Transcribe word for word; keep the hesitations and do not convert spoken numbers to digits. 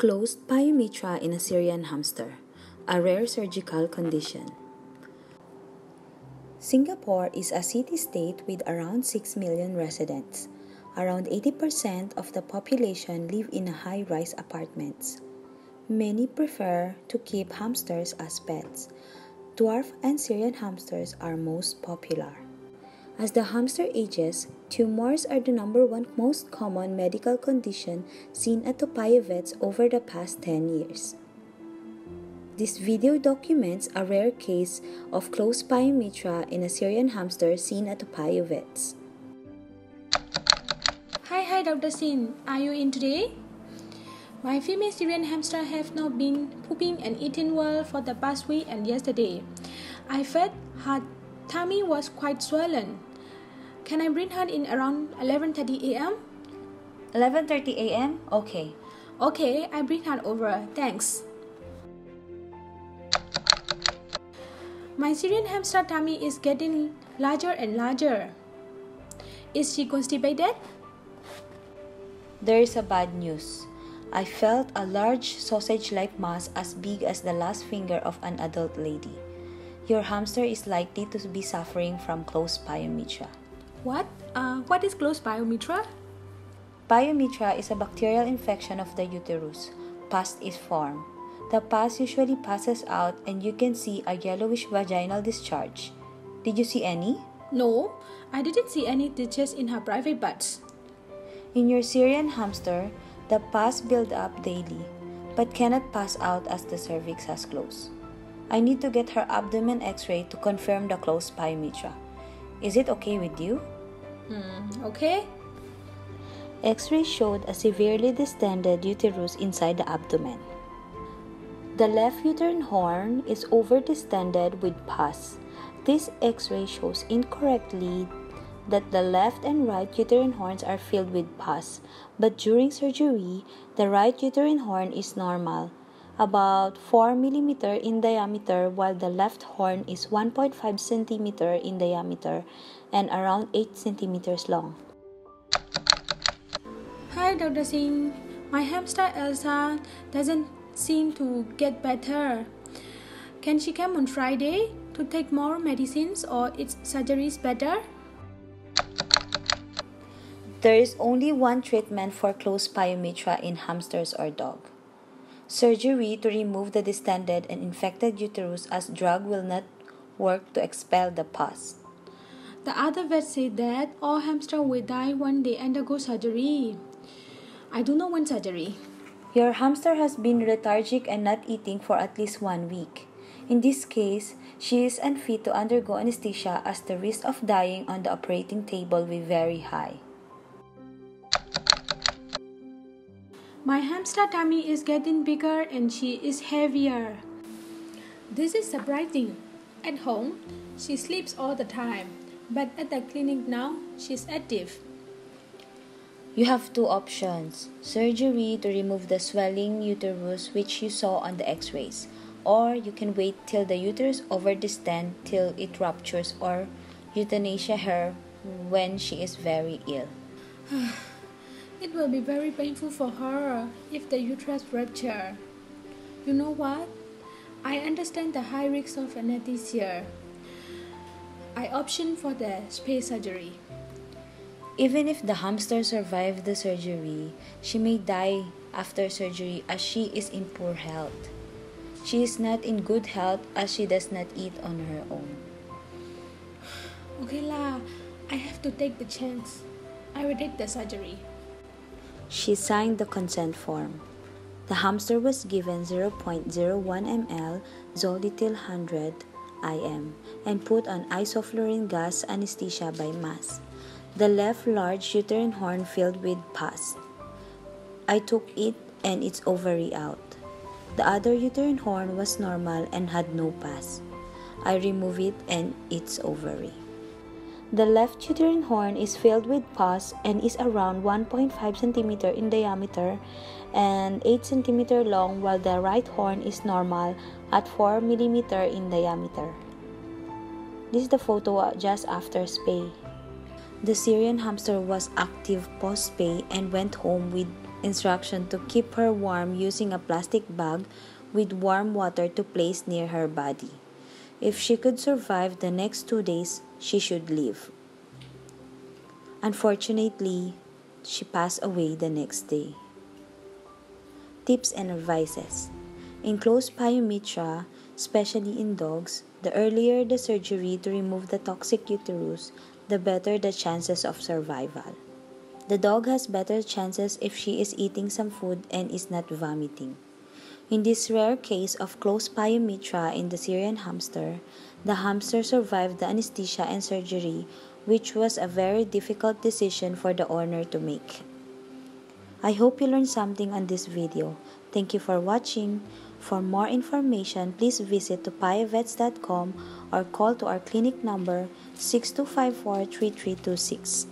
Closed pyometra in a Syrian hamster, a rare surgical condition. Singapore is a city-state with around six million residents. Around eighty percent of the population live in high-rise apartments. Many prefer to keep hamsters as pets. Dwarf and Syrian hamsters are most popular. As the hamster ages, tumors are the number one most common medical condition seen at Toa Payoh Vets over the past ten years. This video documents a rare case of closed pyometra in a Syrian hamster seen at Toa Payoh Vets. Hi, hi, Doctor Singh. Are you in today? My female Syrian hamster have not been pooping and eating well for the past week and yesterday. I felt her tummy was quite swollen. Can I bring her in around eleven thirty a m? eleven thirty a m? Okay. Okay, I bring her over. Thanks. My Syrian hamster tummy is getting larger and larger. Is she constipated? There is a bad news. I felt a large sausage-like mass as big as the last finger of an adult lady. Your hamster is likely to be suffering from closed pyometra. What? Uh, what is closed pyometra? Pyometra is a bacterial infection of the uterus, past its form. The pus usually passes out and you can see a yellowish vaginal discharge. Did you see any? No, I didn't see any ditches in her private parts. In your Syrian hamster, the pus builds up daily, but cannot pass out as the cervix has closed. I need to get her abdomen x-ray to confirm the closed pyometra. Is it okay with you? Hmm, okay. X-ray showed a severely distended uterus inside the abdomen. The left uterine horn is overdistended with pus. This x-ray shows incorrectly that the left and right uterine horns are filled with pus, but during surgery, the right uterine horn is normal, about four millimeters in diameter, while the left horn is one point five centimeters in diameter and around eight centimeters long. Hi, Doctor Singh. My hamster Elsa doesn't seem to get better. Can she come on Friday to take more medicines, or is surgery better? There is only one treatment for closed pyometra in hamsters or dogs. Surgery to remove the distended and infected uterus, as drug will not work to expel the pus. The other vet said that all hamsters will die when they undergo surgery. I do not want surgery. Your hamster has been lethargic and not eating for at least one week. In this case, she is unfit to undergo anesthesia, as the risk of dying on the operating table will be very high. My hamster tummy is getting bigger and she is heavier. This is surprising. At home, she sleeps all the time, but at the clinic now, she's active. You have two options: surgery to remove the swelling uterus, which you saw on the x-rays, or you can wait till the uterus overdistends till it ruptures, or euthanasia her when she is very ill. It will be very painful for her if the uterus ruptures. You know what? I understand the high risk of anesthesia. I option for the space surgery. Even if the hamster survives the surgery, she may die after surgery, as she is in poor health. She is not in good health, as she does not eat on her own. Okay lah, I have to take the chance. I will take the surgery. She signed the consent form. The hamster was given zero point zero one milliliters Zoletil one hundred I M and put on isoflurane gas anesthesia by mask. The left large uterine horn filled with pus. I took it and its ovary out. The other uterine horn was normal and had no pus. I remove it and its ovary. The left uterine horn is filled with pus and is around one point five centimeters in diameter and eight centimeters long, while the right horn is normal at four millimeters in diameter. This is the photo just after spay. The Syrian hamster was active post-spay and went home with instruction to keep her warm using a plastic bag with warm water to place near her body. If she could survive the next two days, she should live. Unfortunately, she passed away the next day. Tips and advices. In closed pyometra, especially in dogs, the earlier the surgery to remove the toxic uterus, the better the chances of survival. The dog has better chances if she is eating some food and is not vomiting. In this rare case of closed pyometra in the Syrian hamster, the hamster survived the anesthesia and surgery, which was a very difficult decision for the owner to make. I hope you learned something on this video. Thank you for watching. For more information, please visit toa payoh vets dot com or call to our clinic number six two five four, three three two six.